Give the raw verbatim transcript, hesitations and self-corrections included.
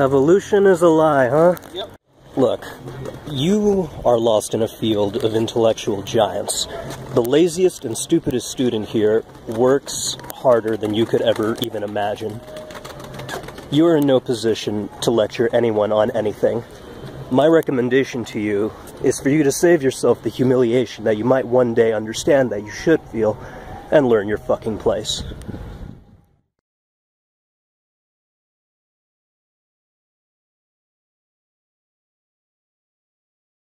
Evolution is a lie, huh? Yep. Look, you are lost in a field of intellectual giants. The laziest and stupidest student here works harder than you could ever even imagine. You are in no position to lecture anyone on anything. My recommendation to you is for you to save yourself the humiliation that you might one day understand that you should feel, and learn your fucking place.